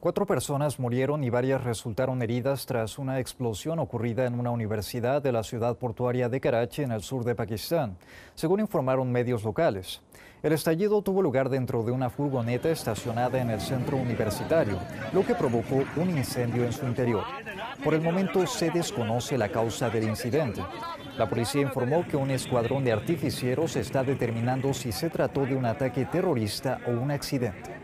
4 personas murieron y varias resultaron heridas tras una explosión ocurrida en una universidad de la ciudad portuaria de Karachi, en el sur de Pakistán, según informaron medios locales. El estallido tuvo lugar dentro de una furgoneta estacionada en el centro universitario, lo que provocó un incendio en su interior. Por el momento se desconoce la causa del incidente. La policía informó que un escuadrón de artificieros está determinando si se trató de un ataque terrorista o un accidente.